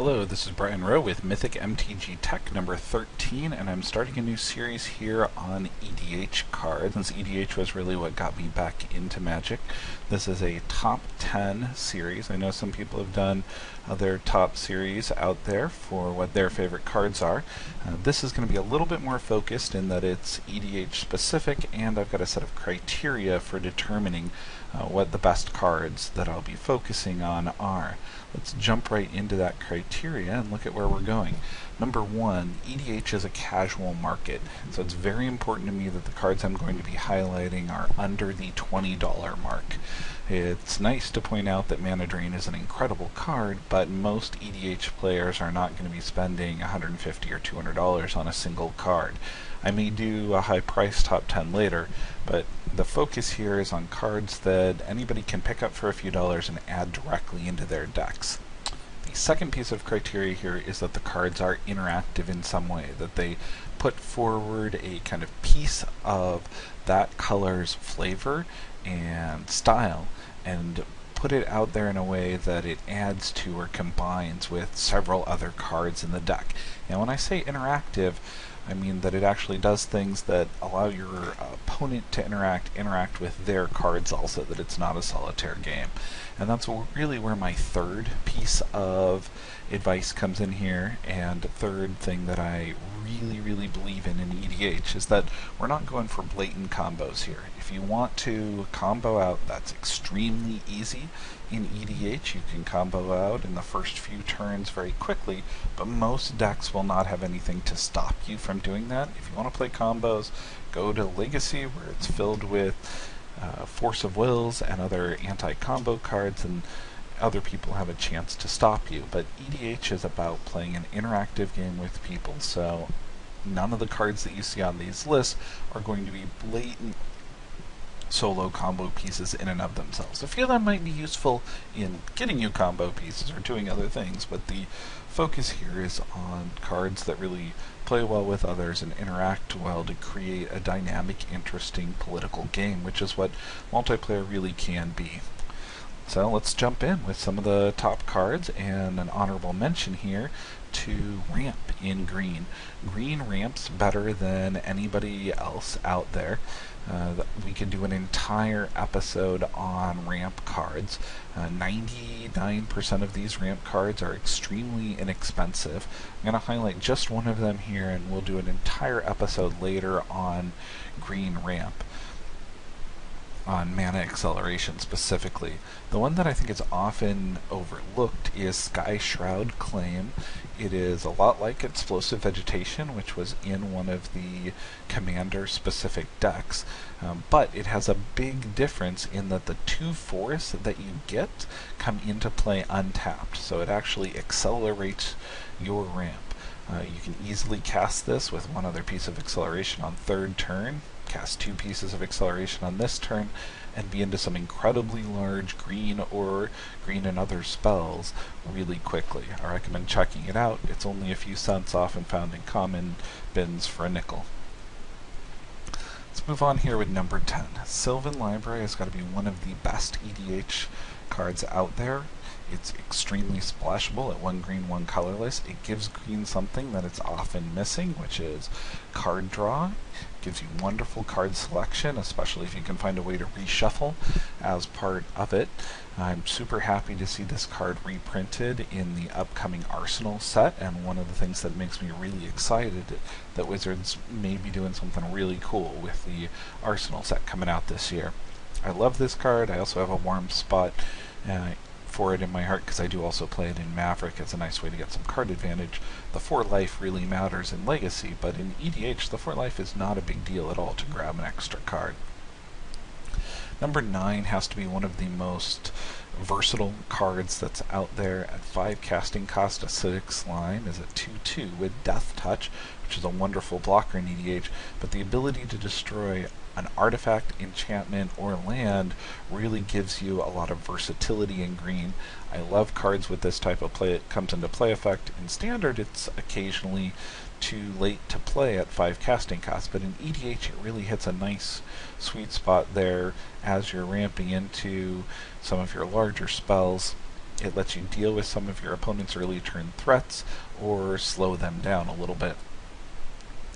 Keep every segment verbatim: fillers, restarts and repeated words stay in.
Hello, this is Brian Rowe with Mythic M T G Tech number thirteen, and I'm starting a new series here on E D H cards, since E D H was really what got me back into Magic. This is a top ten series. I know some people have done other top series out there for what their favorite cards are. Uh, this is going to be a little bit more focused in that it's E D H specific, and I've got a set of criteria for determining uh, what the best cards that I'll be focusing on are. Let's jump right into that criteria and look at where we're going. Number one, E D H is a casual market, so it's very important to me that the cards I'm going to be highlighting are under the twenty dollar mark. It's nice to point out that Manadrain is an incredible card, but most E D H players are not going to be spending one hundred fifty dollars or two hundred dollars on a single card. I may do a high price top ten later, but the focus here is on cards that anybody can pick up for a few dollars and add directly into their decks. The second piece of criteria here is that the cards are interactive in some way, that they put forward a kind of piece of that color's flavor and style and put it out there in a way that it adds to or combines with several other cards in the deck. Now, when I say interactive, I mean that it actually does things that allow your opponent to interact, interact with their cards also, that it's not a solitaire game. And that's really where my third piece of advice comes in here, and third thing that I really, really believe in in E D H is that we're not going for blatant combos here. If you want to combo out, that's extremely easy. In E D H, you can combo out in the first few turns very quickly, but most decks will not have anything to stop you from doing that. If you want to play combos, go to Legacy, where it's filled with uh, Force of Wills and other anti-combo cards, and other people have a chance to stop you. But E D H is about playing an interactive game with people, so none of the cards that you see on these lists are going to be blatant solo combo pieces in and of themselves. A few of them might be useful in getting you combo pieces or doing other things, but the focus here is on cards that really play well with others and interact well to create a dynamic, interesting political game, which is what multiplayer really can be. So let's jump in with some of the top cards, and an honorable mention here to Ramp in green. Green ramps better than anybody else out there. Uh, we could do an entire episode on ramp cards. ninety-nine percent uh, of these ramp cards are extremely inexpensive. I'm going to highlight just one of them here, and we'll do an entire episode later on green ramp, on mana acceleration specifically. The one that I think is often overlooked is Skyshroud Claim. It is a lot like Explosive Vegetation, which was in one of the commander-specific decks, um, but it has a big difference in that the two forests that you get come into play untapped, so it actually accelerates your ramp. Uh, you can easily cast this with one other piece of acceleration on third turn, cast two pieces of acceleration on this turn, and be into some incredibly large green or green and other spells really quickly. I recommend checking it out. It's only a few cents off and found in common bins for a nickel. Let's move on here with number ten. Sylvan Library has got to be one of the best E D H cards out there. It's extremely splashable at one green, one colorless. It gives green something that it's often missing, which is card draw. It gives you wonderful card selection, especially if you can find a way to reshuffle as part of it. I'm super happy to see this card reprinted in the upcoming Arsenal set, and one of the things that makes me really excited that Wizards may be doing something really cool with the Arsenal set coming out this year. I love this card. I also have a warm spot Uh, for it in my heart, because I do also play it in Maverick. It's a nice way to get some card advantage. The four life really matters in Legacy, but in E D H, the four life is not a big deal at all to grab an extra card. Number nine has to be one of the most versatile cards that's out there. At five casting cost, Acidic Slime is a two two with Death Touch, which is a wonderful blocker in E D H, but the ability to destroy an artifact, enchantment, or land really gives you a lot of versatility in green. I love cards with this type of play. It comes into play effect. In Standard, it's occasionally too late to play at five casting costs, but in E D H, it really hits a nice sweet spot there as you're ramping into some of your larger spells It lets you deal with some of your opponent's early turn threats or slow them down a little bit.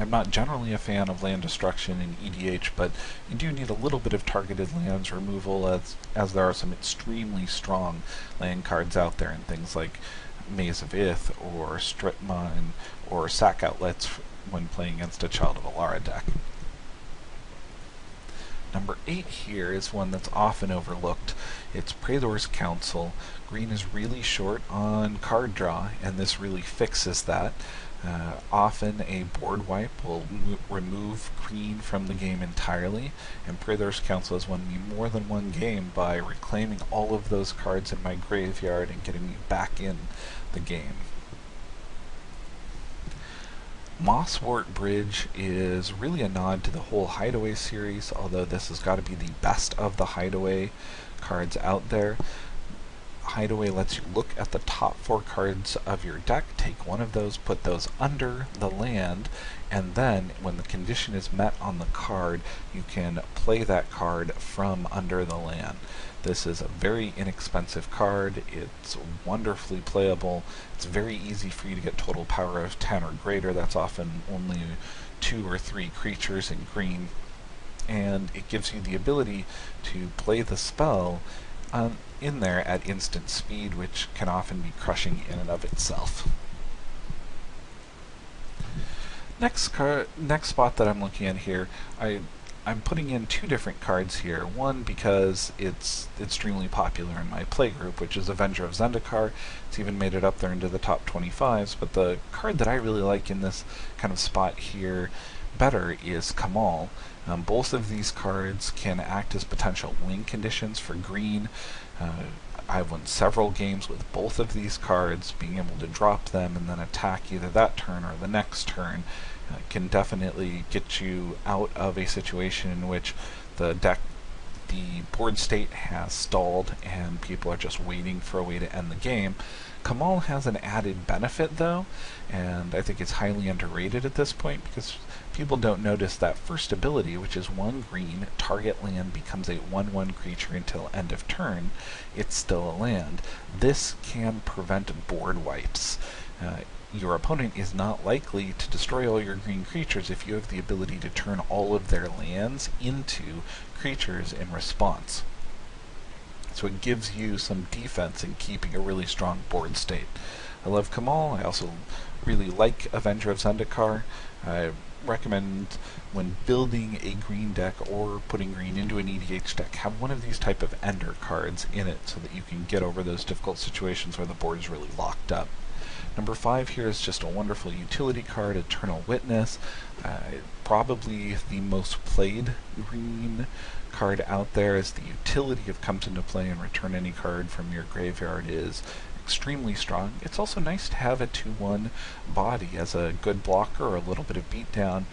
I'm not generally a fan of land destruction in E D H, but you do need a little bit of targeted lands removal, as, as there are some extremely strong land cards out there in things like Maze of Ith or Strip Mine or Sack Outlets when playing against a Child of Alara deck. Number eight here is one that's often overlooked. It's Praetor's Counsel. Green is really short on card draw, and this really fixes that. Uh, often a board wipe will remove green from the game entirely, and Praetor's Counsel has won me more than one game by reclaiming all of those cards in my graveyard and getting me back in the game. Mosswort Bridge is really a nod to the whole Hideaway series, although this has got to be the best of the Hideaway cards out there. Hideaway lets you look at the top four cards of your deck, take one of those, put those under the land, and then when the condition is met on the card, you can play that card from under the land. This is a very inexpensive card, it's wonderfully playable, it's very easy for you to get total power of ten or greater. That's often only two or three creatures in green, and it gives you the ability to play the spell Um, in there at instant speed, which can often be crushing in and of itself. Next card, next spot that I'm looking at here, I I'm putting in two different cards here. One because it's extremely popular in my playgroup, which is Avenger of Zendikar. It's even made it up there into the top twenty-fives. But the card that I really like in this kind of spot here better is Kamahl. Um, both of these cards can act as potential win conditions for green. Uh, I've won several games with both of these cards. Being able to drop them and then attack either that turn or the next turn uh, can definitely get you out of a situation in which the deck, the board state has stalled and people are just waiting for a way to end the game. Kamahl has an added benefit though, and I think it's highly underrated at this point because people don't notice that first ability, which is one green, target land becomes a one one creature until end of turn. It's still a land. This can prevent board wipes. Uh, your opponent is not likely to destroy all your green creatures if you have the ability to turn all of their lands into creatures in response. So it gives you some defense in keeping a really strong board state. I love Kamahl. I also really like Avenger of Zendikar. I recommend when building a green deck or putting green into an E D H deck, have one of these type of ender cards in it so that you can get over those difficult situations where the board is really locked up. Number five here is just a wonderful utility card, Eternal Witness. Uh, probably the most played green card out there, as the utility of comes into play and return any card from your graveyard is extremely strong. It's also nice to have a two one body as a good blocker or a little bit of beatdown.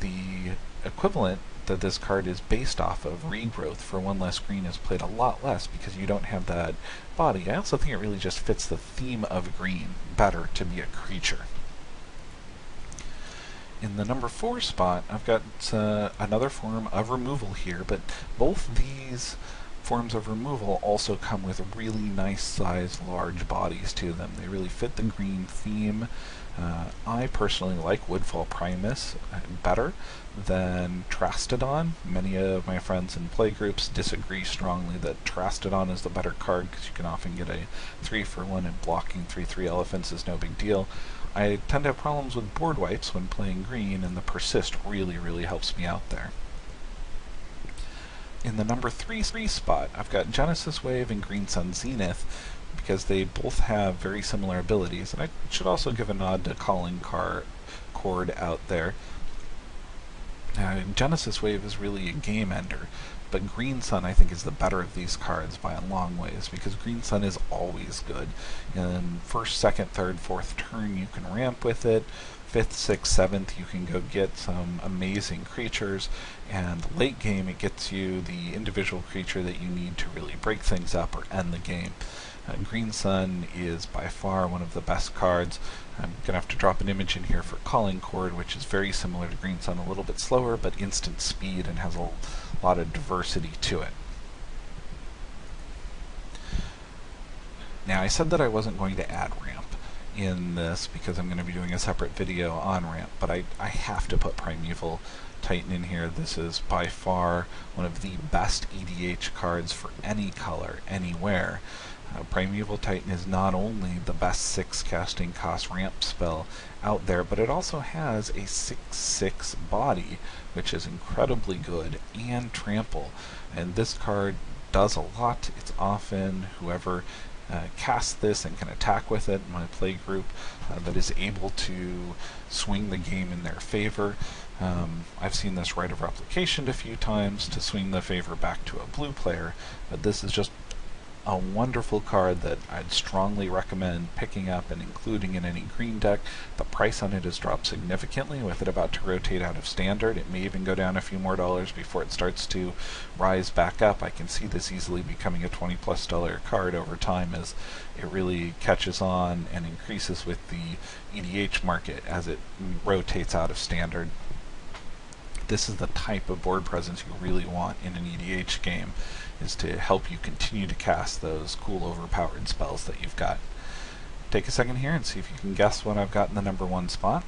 The equivalent that this card is based off of, Regrowth, for one less green, is played a lot less because you don't have that body. I also think it really just fits the theme of green better to be a creature. In the number four spot, I've got uh, another form of removal here, but both these forms of removal also come with really nice sized large bodies to them. They really fit the green theme. Uh, I personally like Woodfall Primus better than Terastodon. Many of my friends in playgroups disagree strongly that Terastodon is the better card because you can often get a three for one and blocking three three elephants is no big deal. I tend to have problems with board wipes when playing green, and the persist really, really helps me out there. In the number three, three spot, I've got Genesis Wave and Green Sun's Zenith because they both have very similar abilities, and I should also give a nod to Calling Car Chord out there. Uh, Genesis Wave is really a game ender, but Green Sun I think is the better of these cards by a long ways because Green Sun is always good. In first, second, third, fourth turn you can ramp with it. Fifth, sixth, seventh you can go get some amazing creatures, and late game it gets you the individual creature that you need to really break things up or end the game. Uh, Green Sun is by far one of the best cards. I'm going to have to drop an image in here for Calling Chord, which is very similar to Green Sun, a little bit slower, but instant speed and has a lot of diversity to it. Now, I said that I wasn't going to add ramp in this because I'm going to be doing a separate video on ramp, but I, I have to put Primeval Titan in here. This is by far one of the best E D H cards for any color, anywhere. Uh, Primeval Titan is not only the best six casting cost ramp spell out there, but it also has a six six body, which is incredibly good, and trample. And this card does a lot. It's often whoever uh, casts this and can attack with it in my playgroup uh, that is able to swing the game in their favor. Um, I've seen this Rite of Replication a few times to swing the favor back to a blue player, but this is just a wonderful card that I'd strongly recommend picking up and including in any green deck. The price on it has dropped significantly, with it about to rotate out of standard. It may even go down a few more dollars before it starts to rise back up. I can see this easily becoming a twenty plus dollar card over time as it really catches on and increases with the E D H market as it rotates out of standard. This is the type of board presence you really want in an E D H game, is to help you continue to cast those cool overpowered spells that you've got. Take a second here and see if you can guess what I've got in the number one spot.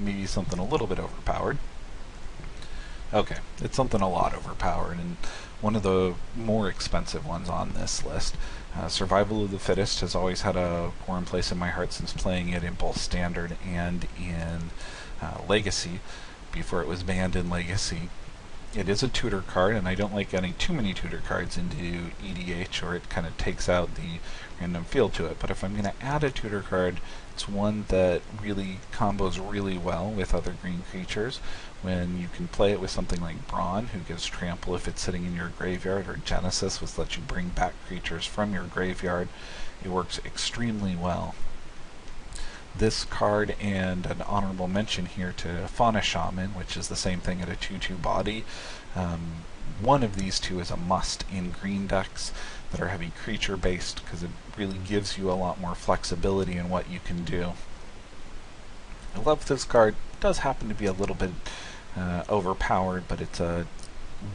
Maybe something a little bit overpowered. Okay, it's something a lot overpowered, and one of the more expensive ones on this list. Uh, Survival of the Fittest has always had a warm place in my heart since playing it in both Standard and in uh, Legacy, before it was banned in Legacy. It is a tutor card, and I don't like adding too many tutor cards into E D H, or it kind of takes out the random feel to it. But if I'm going to add a tutor card, it's one that really combos really well with other green creatures. When you can play it with something like Brawn, who gives trample if it's sitting in your graveyard, or Genesis, which lets you bring back creatures from your graveyard, it works extremely well. This card, and an honorable mention here to Fauna Shaman, which is the same thing at a two two body. Um, one of these two is a must in green decks that are heavy creature based, because it really gives you a lot more flexibility in what you can do. I love this card. It does happen to be a little bit uh, overpowered, but it's a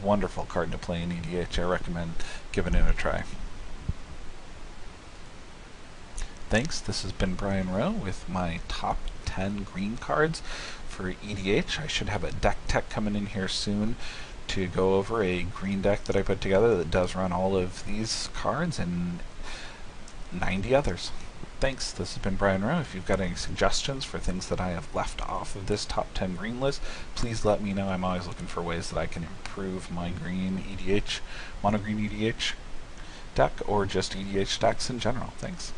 wonderful card to play in E D H. I recommend giving it a try. Thanks, this has been Brian Rowe with my top ten green cards for E D H. I should have a deck tech coming in here soon to go over a green deck that I put together that does run all of these cards and ninety others. Thanks, this has been Brian Rowe. If you've got any suggestions for things that I have left off of this top ten green list, please let me know. I'm always looking for ways that I can improve my green E D H, mono green E D H deck, or just E D H decks in general. Thanks.